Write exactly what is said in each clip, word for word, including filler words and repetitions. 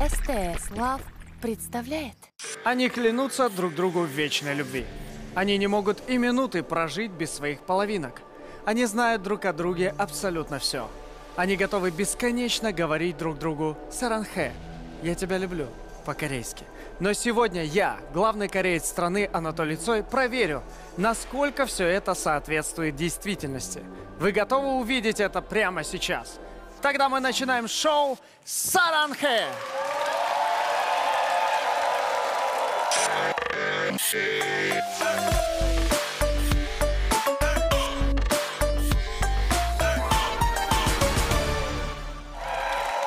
эс тэ эс Love представляет. Они клянутся друг другу в вечной любви. Они не могут и минуты прожить без своих половинок. Они знают друг о друге абсолютно все. Они готовы бесконечно говорить друг другу «Саранхэ, я тебя люблю» по-корейски. Но сегодня я, главный кореец страны Анатолий Цой, проверю, насколько все это соответствует действительности. Вы готовы увидеть это прямо сейчас? Тогда мы начинаем шоу «Саранхэ».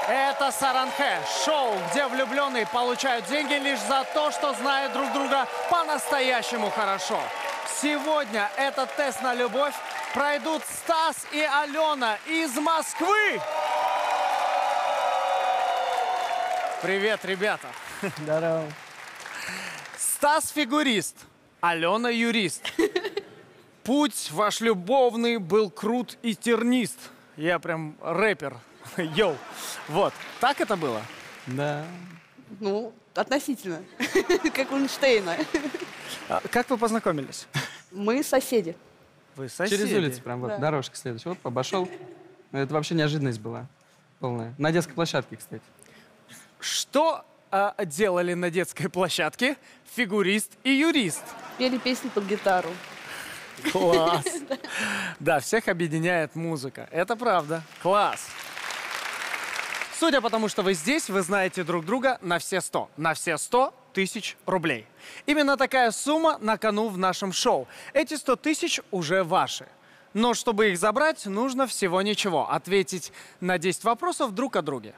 Это «Саранхэ» – шоу, где влюбленные получают деньги лишь за то, что знают друг друга по-настоящему хорошо. Сегодня этот тест на любовь пройдут Стас и Алёна из Москвы. Привет, ребята. Здорово. Стас – фигурист, Алёна – юрист. Путь ваш любовный был крут и тернист. Я прям рэпер. Йоу. Вот. Так это было? Да. Ну, относительно. Как у Эйнштейна. Как вы познакомились? Мы соседи. Вы соседи? Через улицу прям. Вот, дорожка следующая. Вот, обошел. Это вообще неожиданность была полная. На детской площадке, кстати. Что делали на детской площадке фигурист и юрист? Пели песни под гитару. Класс. Да, всех объединяет музыка. Это правда. Класс. Судя по тому, что вы здесь, вы знаете друг друга на все сто. На все сто тысяч рублей. Именно такая сумма на кону в нашем шоу. Эти сто тысяч уже ваши. Но чтобы их забрать, нужно всего ничего. Ответить на десять вопросов друг о друге.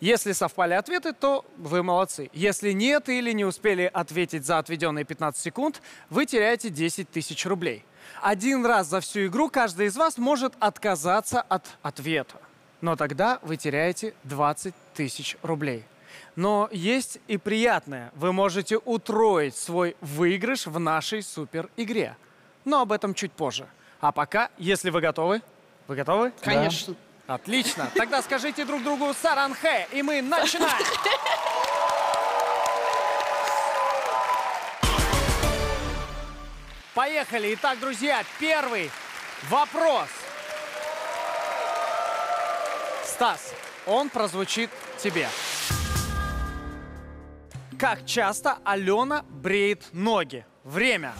Если совпали ответы, то вы молодцы. Если нет или не успели ответить за отведенные пятнадцать секунд, вы теряете десять тысяч рублей. Один раз за всю игру каждый из вас может отказаться от ответа. Но тогда вы теряете двадцать тысяч рублей. Но есть и приятное. Вы можете утроить свой выигрыш в нашей супер-игре. Но об этом чуть позже. А пока, если вы готовы... Вы готовы? Конечно. Да. Отлично. Тогда скажите друг другу «Саранхэ», и мы начинаем. Поехали. Итак, друзья, первый вопрос. Стас, он прозвучит тебе. Как часто Алёна бреет ноги? Время.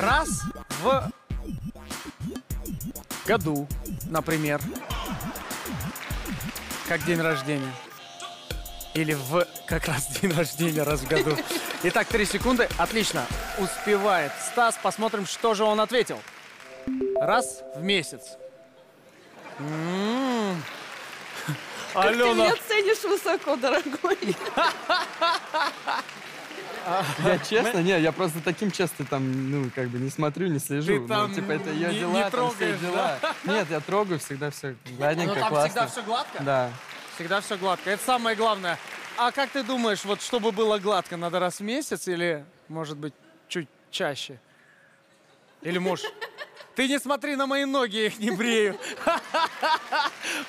Раз в году, например. Как день рождения. Или в как раз день рождения раз в году. Итак, три секунды. Отлично. Успевает Стас. Посмотрим, что же он ответил. Раз в месяц. М-м-м. Как Алёна. Ты меня ценишь высоко, дорогой. Я честно? Не, я просто таким часто там, ну, как бы не смотрю, не слежу. Ты там типа, это её дела, там все дела. Нет, я трогаю, всегда все гладенько, классно. Ну, там всегда все гладко? Да. Всегда все гладко. Это самое главное. А как ты думаешь, вот чтобы было гладко, надо раз в месяц или, может быть, чуть чаще? Или, может... Ты не смотри на мои ноги, я их не брею.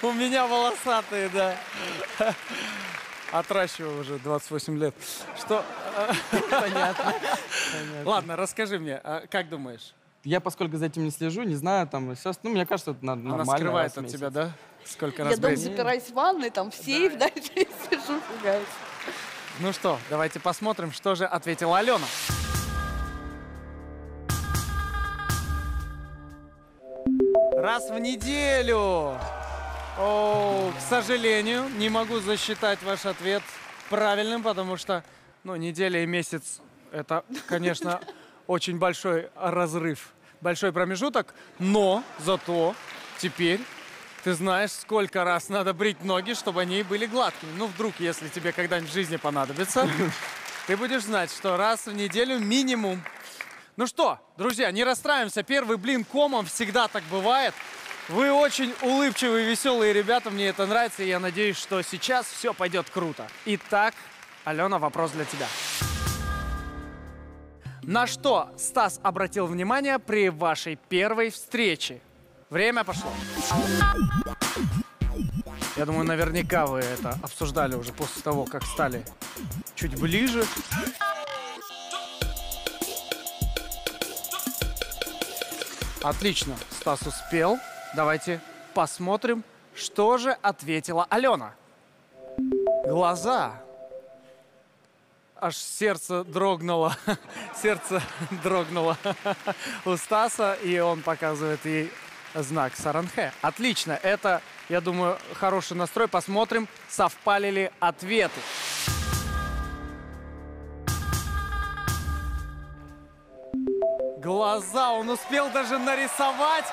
У меня волосатые, да. Отращиваю уже двадцать восемь лет. Что? Понятно. Ладно, расскажи мне, как думаешь? Я, поскольку за этим не слежу, не знаю, там, сейчас, ну, мне кажется, это нормально. Она скрывает от тебя, да? Сколько раз бреешь? Я дома запираюсь в ванной, там, в сейф, да, и сижу, пугаюсь. Ну что, давайте посмотрим, что же ответила Алёна. Раз в неделю. О, к сожалению, не могу засчитать ваш ответ правильным, потому что, ну, неделя и месяц – это, конечно, очень большой разрыв, большой промежуток. Но зато теперь ты знаешь, сколько раз надо брить ноги, чтобы они были гладкими. Ну, вдруг, если тебе когда-нибудь в жизни понадобится, ты будешь знать, что раз в неделю минимум. Ну что, друзья, не расстраиваемся. Первый блин комом, всегда так бывает. Вы очень улыбчивые, веселые ребята, мне это нравится, и я надеюсь, что сейчас все пойдет круто. Итак, Алёна, вопрос для тебя. На что Стас обратил внимание при вашей первой встрече? Время пошло. Я думаю, наверняка вы это обсуждали уже после того, как стали чуть ближе. Отлично, Стас успел. Давайте посмотрим, что же ответила Алёна. Глаза. Аж сердце дрогнуло. Сердце дрогнуло у Стаса, и он показывает ей знак Саранхэ. Отлично, это, я думаю, хороший настрой. Посмотрим, совпали ли ответы. Глаза. Он успел даже нарисовать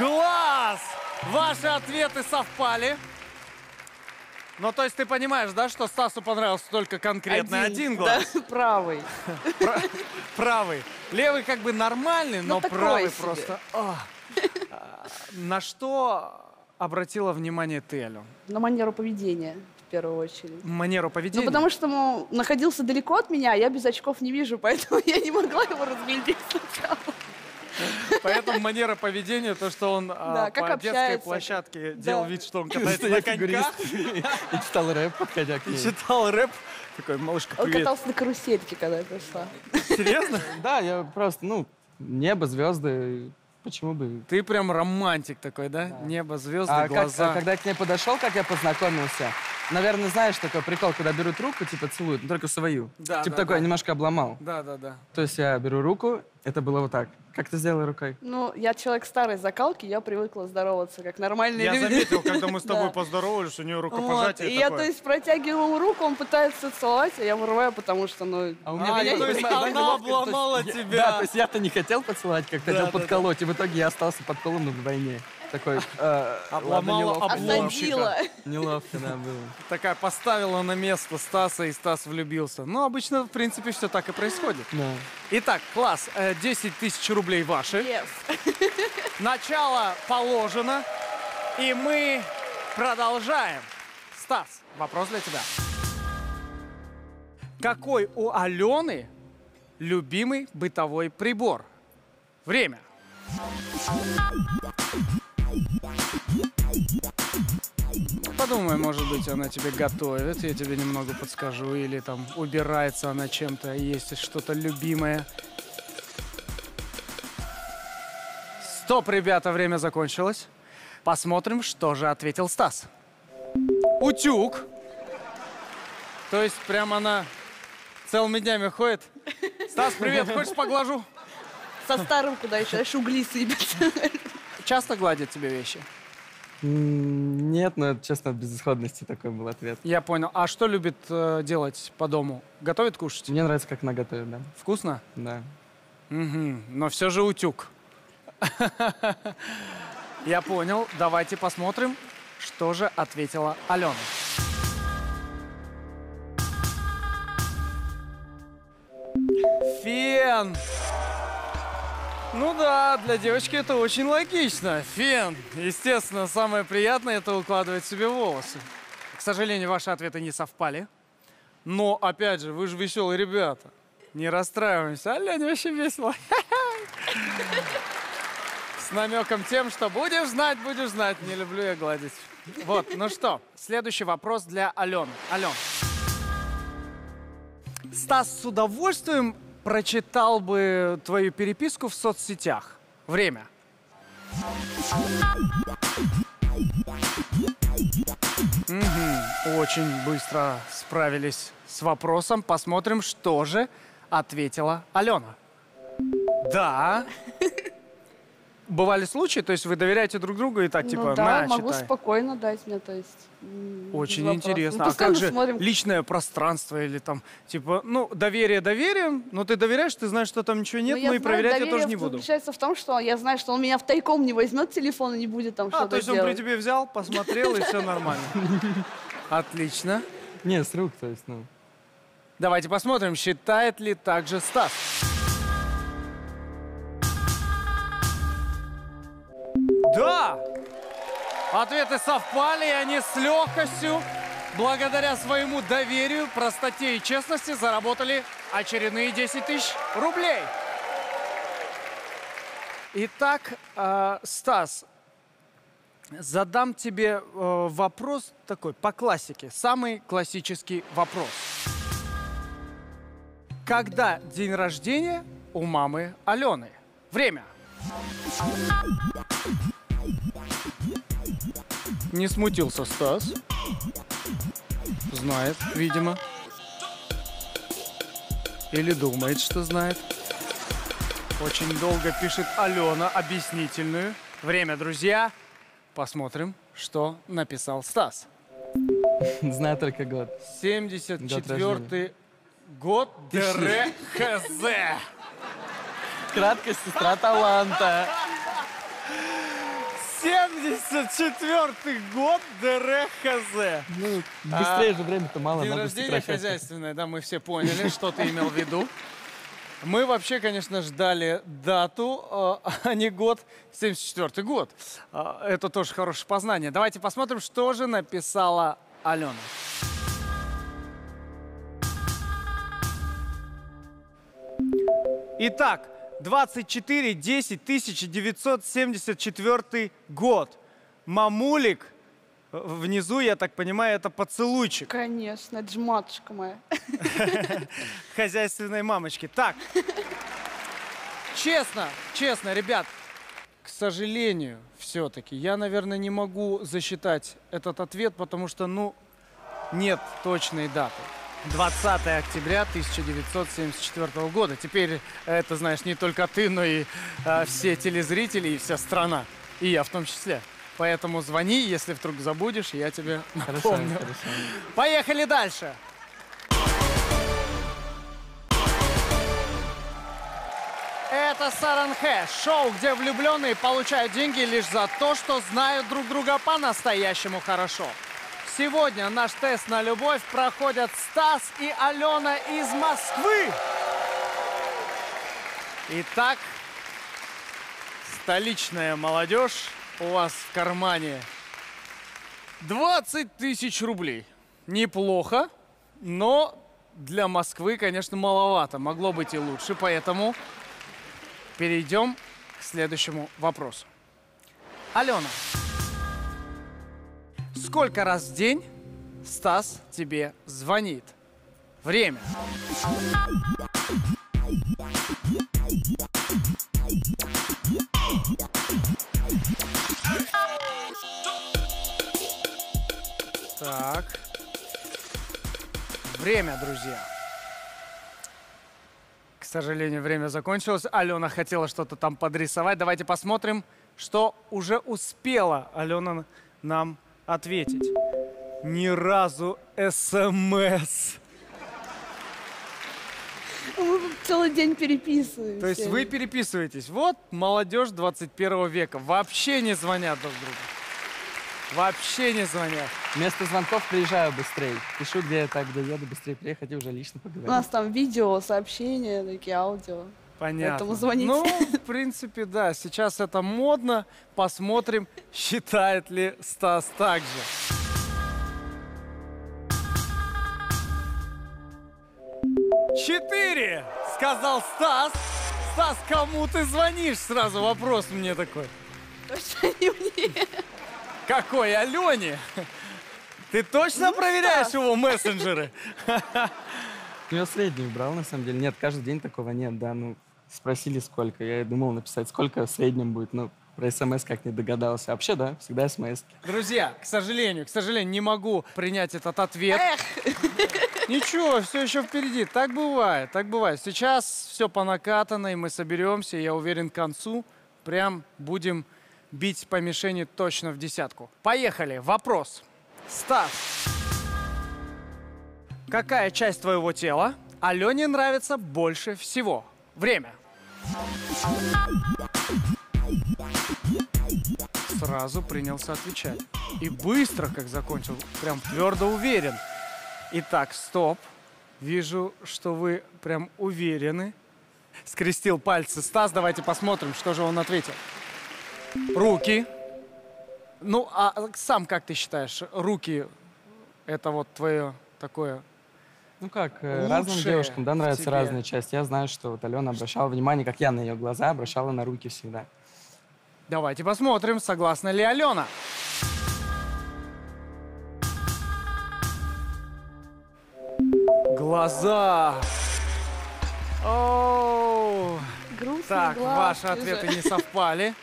глаз. Ваши ответы совпали. Ну, то есть ты понимаешь, да, что Стасу понравился только конкретно один, один глаз? Да, правый. Правый. Левый как бы нормальный, но правый просто. На что обратила внимание ты, Алёна? На манеру поведения, в первую очередь. Манеру поведения? Ну, потому что он находился далеко от меня, а я без очков не вижу, поэтому я не могла его разглядеть сначала. Поэтому манера поведения, то, что он да, а, по общается. Детской площадке делал да. вид, что он катается на коньках. И читал рэп, подходя к ней. Читал рэп. Такой, малышка, привет. Он катался на карусельке, когда я пришла. Серьезно? Да, я просто, ну, небо, звезды, почему бы... Ты прям романтик такой, да? да. Небо, звезды, а глаза. Как, а когда я к ней подошел, как я познакомился, наверное, знаешь, такой прикол, когда берут руку, типа целуют, но только свою. Да, типа да, такой, да. Я немножко обломал. Да, да, да. То есть я беру руку, это было вот так. Как ты сделала рукой? Ну, я человек старой закалки, я привыкла здороваться, как нормальные я люди. Я заметил, когда мы с тобой да. поздоровались, у нее рукопожатие вот. И такое. Я, то есть, протягиваю руку, он пытается целовать, а я вырываю, потому что, ну... А у меня а, я, то есть, она обломала тебя. Да, то есть я-то не хотел поцеловать, как-то хотел подколоть, и в итоге я остался под колом на вдвойне. Такой, э, обломала обломщика. Неловко, да, было. Такая поставила на место Стаса, и Стас влюбился. Ну, обычно, в принципе, все так и происходит. Да. Итак, класс, десять тысяч рублей ваши. Yes. Начало положено, и мы продолжаем. Стас, вопрос для тебя. Какой у Алёны любимый бытовой прибор? Время. Подумай, может быть, она тебе готовит, я тебе немного подскажу, или там убирается она чем-то, есть что-то любимое. Стоп, ребята, время закончилось. Посмотрим, что же ответил Стас. Утюг. То есть прям она целыми днями ходит. Стас, привет, хочешь поглажу? Со старым куда еще, дальше угли сыпят. Часто гладят тебе вещи? Нет, но, честно, от безысходности такой был ответ. Я понял. А что любит э, делать по дому? Готовит кушать? Мне нравится, как она готовит, да. Вкусно? Да. Угу. Но все же утюг. Я понял. Давайте посмотрим, что же ответила Алёна. Фен! Ну да, для девочки это очень логично. Фен. Естественно, самое приятное – это укладывать себе волосы. К сожалению, ваши ответы не совпали. Но, опять же, вы же веселые ребята. Не расстраиваемся. Алёне вообще весело. С намеком тем, что будешь знать, будешь знать. Не люблю я гладить. Вот, ну что, следующий вопрос для Алёны. Алён. Стас с удовольствием прочитал бы твою переписку в соцсетях. Время. Угу. Очень быстро справились с вопросом. Посмотрим, что же ответила Алёна. Да. Бывали случаи, то есть вы доверяете друг другу и так, ну, типа, да, на, читай. Могу спокойно дать мне, то есть... Очень интересно. Ну, а как же смотрим. Личное пространство или там, типа, ну, доверие доверием, но ты доверяешь, ты знаешь, что там ничего нет, но, но и знаю, проверять я тоже не буду. Заключается в том, что я знаю, что он меня в тайком не возьмет телефон и не будет там что-то делать. А, то есть он при тебе взял, посмотрел, и все нормально. Отлично. Не, с рук, то есть, ну... Давайте посмотрим, считает ли также Стас. Да! Ответы совпали, и они с легкостью, благодаря своему доверию, простоте и честности, заработали очередные десять тысяч рублей. Итак, э, Стас, к задам тебе э, вопрос такой, по классике. Самый классический вопрос. Когда день рождения у мамы Алёны? Время. Не смутился Стас. Знает, видимо. Или думает, что знает. Очень долго пишет Алёна объяснительную. Время, друзья. Посмотрим, что написал Стас. Знаю только год. семьдесят четвёртый год. ДРХЗ. Краткость, сестра таланта. семьдесят четвёртый год, ДРХЗ. Ну, быстрее же время-то мало. День рождения хозяйственное, да, мы все поняли, что ты имел в виду. Мы вообще, конечно, ждали дату, а не год, семьдесят четвёртый год. Это тоже хорошее познание. Давайте посмотрим, что же написала Алёна. Итак, двадцать четвёртое десятое тысяча девятьсот семьдесят четвёртый год. Мамулик, внизу, я так понимаю, это поцелуйчик. Конечно, это же матушка моя. Хозяйственной мамочки. Так, честно, честно, ребят, к сожалению, все-таки я, наверное, не могу засчитать этот ответ, потому что, ну, нет точной даты. двадцатое октября тысяча девятьсот семьдесят четвёртого года. Теперь это знаешь не только ты, но и э, все телезрители, и вся страна. И я в том числе. Поэтому звони, если вдруг забудешь, я тебе напомню. Хорошо, хорошо. Поехали дальше. Это Саранхэ. Шоу, где влюбленные получают деньги лишь за то, что знают друг друга по-настоящему хорошо. Сегодня наш тест на любовь проходят Стас и Алёна из Москвы. Итак, столичная молодежь, у вас в кармане двадцать тысяч рублей. Неплохо, но для Москвы, конечно, маловато. Могло быть и лучше, поэтому перейдем к следующему вопросу. Алёна. Сколько раз в день Стас тебе звонит? Время. Так. Время, друзья. К сожалению, время закончилось. Алёна хотела что-то там подрисовать. Давайте посмотрим, что уже успела Алёна нам ответить. Ни разу СМС. Мы целый день переписываемся. То есть вы переписываетесь. Вот молодежь двадцать первого века. Вообще не звонят друг другу. Вообще не звонят. Вместо звонков приезжаю быстрее. Пишу, где я так доеду, быстрее приехать и уже лично поговорить. У нас там видео, сообщения, такие аудио. Понятно. Поэтому звоните. Ну, в принципе, да. Сейчас это модно. Посмотрим, считает ли Стас так же. Четыре, сказал Стас. Стас, кому ты звонишь? Сразу вопрос мне такой. Точно не мне. Какой? Алёне? Ты точно ну, проверяешь Стас. Его мессенджеры? Я средний брал, на самом деле. Нет, каждый день такого нет, да. Ну, спросили, сколько. Я думал написать, сколько в среднем будет. Ну, про СМС как не догадался. А вообще, да, всегда СМС. Друзья, к сожалению, к сожалению, не могу принять этот ответ. Эх! Ничего, все еще впереди. Так бывает, так бывает. Сейчас все по накатанной, мы соберемся. Я уверен, к концу прям будем бить по мишени точно в десятку. Поехали. Вопрос. Стас. Какая часть твоего тела Алёне нравится больше всего? Время. Сразу принялся отвечать. И быстро, как закончил, прям твердо уверен. Итак, стоп. Вижу, что вы прям уверены. Скрестил пальцы Стас. Давайте посмотрим, что же он ответил. Руки. Ну, а сам как ты считаешь, руки это вот твое такое... Ну как, разным девушкам, да, нравятся разные части. Я знаю, что вот Алёна обращала внимание, как я на ее глаза обращала на руки всегда. Давайте посмотрим, согласна ли Алёна. Глаза. Оу. Так, глаз, ваши уже. Ответы не совпали.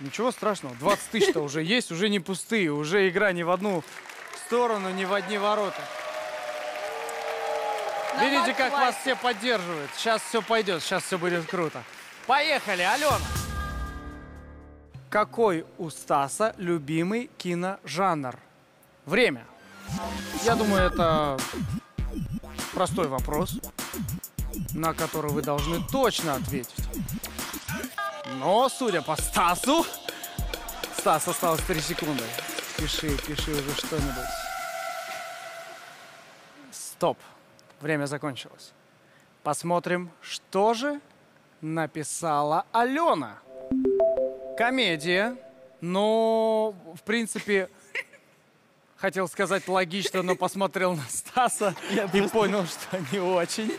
Ничего страшного, двадцать тысяч-то уже есть, уже не пустые, уже игра ни в одну сторону, ни в одни ворота. Давай, Берите, как давай. Вас все поддерживают. Сейчас все пойдет, сейчас все будет круто. Поехали, Алёна. Какой у Стаса любимый киножанр? Время. Я думаю, это простой вопрос, на который вы должны точно ответить. Но, судя по Стасу... Стас, осталось три секунды. Пиши, пиши уже что-нибудь. Стоп. Время закончилось. Посмотрим, что же написала Алёна. Комедия, но, в принципе... Хотел сказать логично, но посмотрел на Стаса я и просто... понял, что не очень.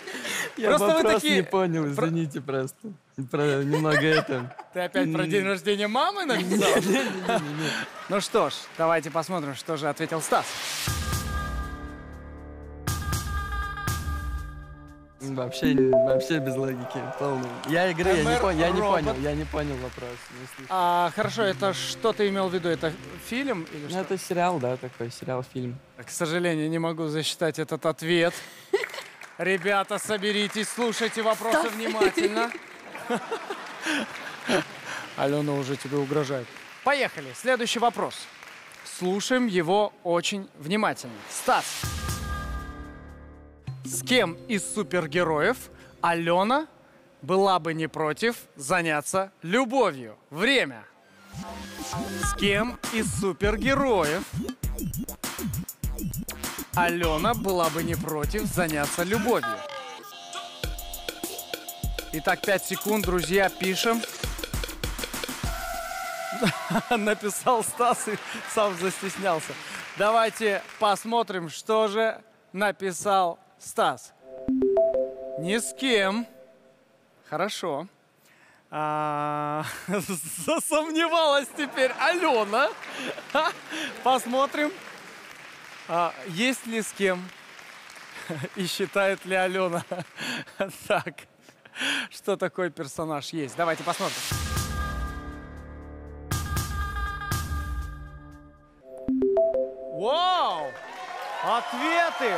Я просто вопрос такие... не понял, извините про... просто. Про... Немного это... Ты опять про день рождения мамы написал? Ну что ж, давайте посмотрим, что же ответил Стас. Вообще, вообще без логики. Полный. Я игры, я не, пон... я не понял, я не понял вопрос. Не а, хорошо, это что ты имел в виду? Это фильм или что? Это сериал, да, такой сериал-фильм. К сожалению, не могу засчитать этот ответ. Ребята, соберитесь, слушайте вопросы внимательно. Алёна уже тебе угрожает. Поехали, следующий вопрос. Слушаем его очень внимательно. Стас. С кем из супергероев Алёна была бы не против заняться любовью? Время. С кем из супергероев Алёна была бы не против заняться любовью? Итак, пять секунд, друзья, пишем. Написал Стас и сам застеснялся. Давайте посмотрим, что же написал Стас. Ни с кем. Хорошо. А... Засомневалась теперь Алёна. Посмотрим, а, есть ли с кем. И считает ли Алёна. Так, что такой персонаж есть. Давайте посмотрим. Вау! Ответы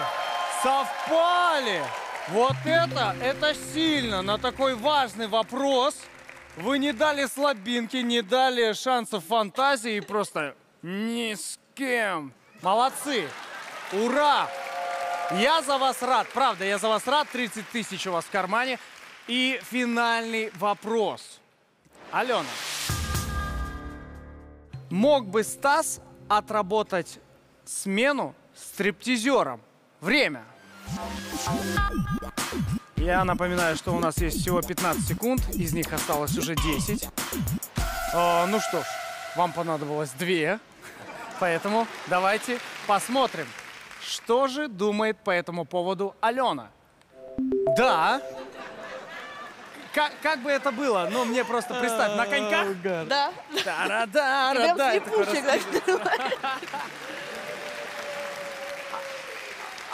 совпали! Вот это, это сильно! На такой важный вопрос вы не дали слабинки, не дали шансов фантазии, просто ни с кем. Молодцы! Ура! Я за вас рад, правда, я за вас рад. тридцать тысяч у вас в кармане. И финальный вопрос. Алёна, мог бы Стас отработать смену стриптизером? Время. Я напоминаю, что у нас есть всего пятнадцать секунд, из них осталось уже десять. Э, ну что ж, вам понадобилось две, поэтому давайте посмотрим, что же думает по этому поводу Алёна. Да. Как, как бы это было? Ну, мне просто представь, на коньках? Да. Да-да-да-да.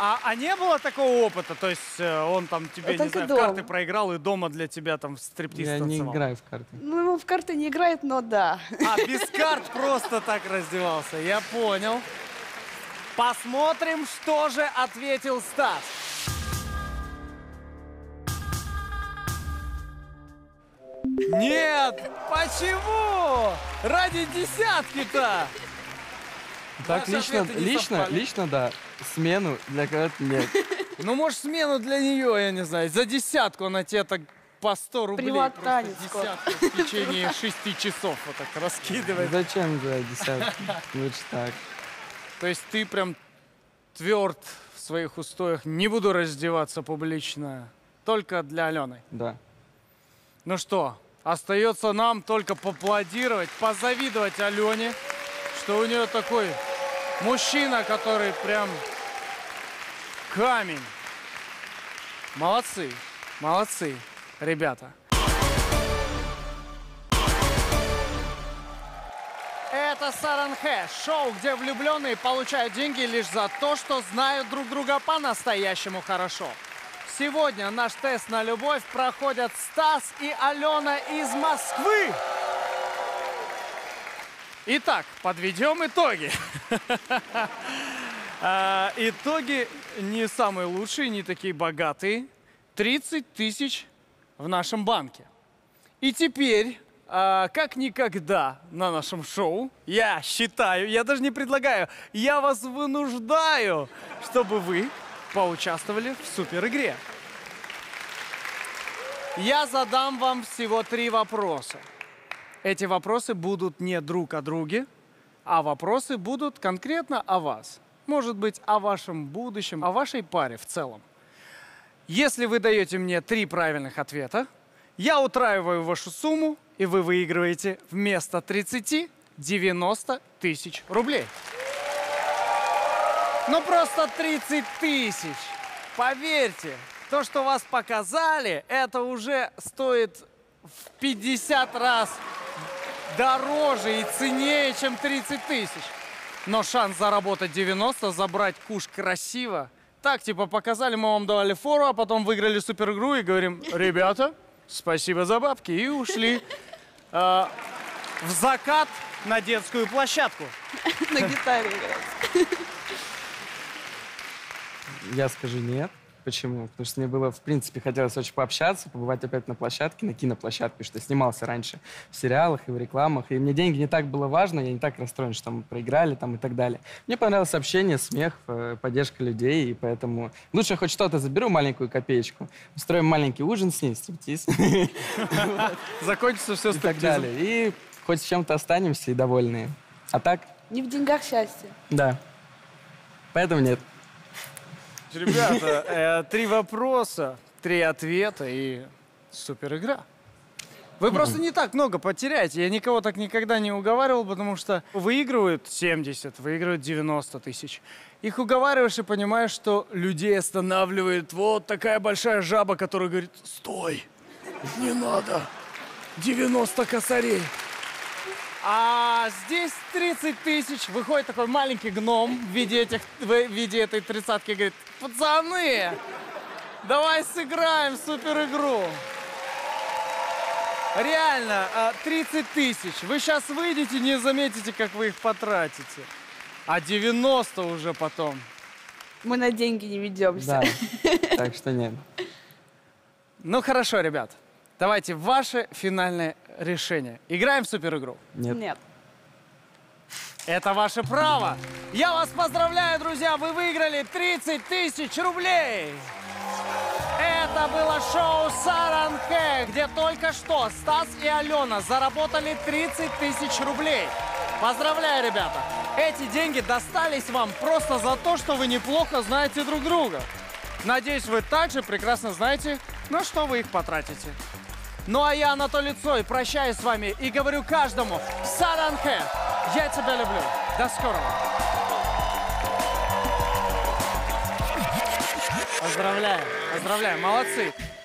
А, а не было такого опыта? То есть он там тебе, не знаю, в карты проиграл и дома для тебя там стриптиз танцевал? Я не играю в карты. Ну, он в карты не играет, но да. А, без карт просто так раздевался, я понял. Посмотрим, что же ответил Стас. Нет, почему? Ради десятки-то! Так, лично, лично, лично, да. Смену для кого-то нет. Ну, может, смену для нее, я не знаю. За десятку она тебе так по сто рублей. Просто десятку в течение шести часов вот так раскидывает. Зачем за десятку? Лучше так. То есть ты прям тверд в своих устоях. Не буду раздеваться публично. Только для Алёны. Да. Ну что, остается нам только поаплодировать, позавидовать Алёне, что у нее такой... Мужчина, который прям камень. Молодцы, молодцы, ребята. Это Саранхэ, шоу, где влюбленные получают деньги лишь за то, что знают друг друга по-настоящему хорошо. Сегодня наш тест на любовь проходят Стас и Алёна из Москвы. Итак, подведем итоги. Итоги не самые лучшие, не такие богатые. тридцать тысяч в нашем банке. И теперь, как никогда на нашем шоу, я считаю, я даже не предлагаю, я вас вынуждаю, чтобы вы поучаствовали в суперигре. Я задам вам всего три вопроса. Эти вопросы будут не друг о друге, а вопросы будут конкретно о вас. Может быть, о вашем будущем, о вашей паре в целом. Если вы даете мне три правильных ответа, я утраиваю вашу сумму, и вы выигрываете вместо тридцати девяносто тысяч рублей. Ну просто тридцать тысяч. Поверьте, то, что вас показали, это уже стоит в пятьдесят раз дороже и ценнее, чем тридцать тысяч. Но шанс заработать девяносто, забрать куш красиво. Так, типа, показали, мы вам давали фору, а потом выиграли суперигру и говорим: ребята, спасибо за бабки. И ушли э, в закат на детскую площадку. На гитаре играть. Я скажу нет. Почему? Потому что мне было, в принципе, хотелось очень пообщаться, побывать опять на площадке, на киноплощадке, что снимался раньше в сериалах и в рекламах. И мне деньги не так было важно, я не так расстроен, что мы проиграли там и так далее. Мне понравилось общение, смех, поддержка людей, и поэтому лучше хоть что-то заберу, маленькую копеечку, устроим маленький ужин с ней, стриптиз. Закончится все стриптизом. И так далее. И хоть с чем-то останемся и довольные. А так? Не в деньгах счастье. Да. Поэтому нет. Ребята, э, три вопроса, три ответа и супер игра. Вы просто не так много потеряете. Я никого так никогда не уговаривал, потому что выигрывают семьдесят, выигрывают девяносто тысяч. Их уговариваешь и понимаешь, что людей останавливает вот такая большая жаба, которая говорит: стой, не надо, девяносто косарей. А здесь тридцать тысяч. Выходит такой маленький гном в виде, этих, в виде этой тридцатки и говорит: пацаны, давай сыграем суперигру. Реально, тридцать тысяч. Вы сейчас выйдете, не заметите, как вы их потратите. А девяносто уже потом. Мы на деньги не ведемся. Да, так что нет. Ну хорошо, ребят. Давайте ваше финальное решение. Играем в суперигру? Нет. Нет. Это ваше право. Я вас поздравляю, друзья. Вы выиграли тридцать тысяч рублей. Это было шоу «Саранхэ», где только что Стас и Алёна заработали тридцать тысяч рублей. Поздравляю, ребята. Эти деньги достались вам просто за то, что вы неплохо знаете друг друга. Надеюсь, вы также прекрасно знаете, на что вы их потратите. Ну а я, Анатолий Цой, прощаюсь с вами и говорю каждому: Саранхэ, я тебя люблю. До скорого. Поздравляю, поздравляю, молодцы.